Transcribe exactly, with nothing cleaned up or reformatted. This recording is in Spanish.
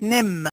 Nem.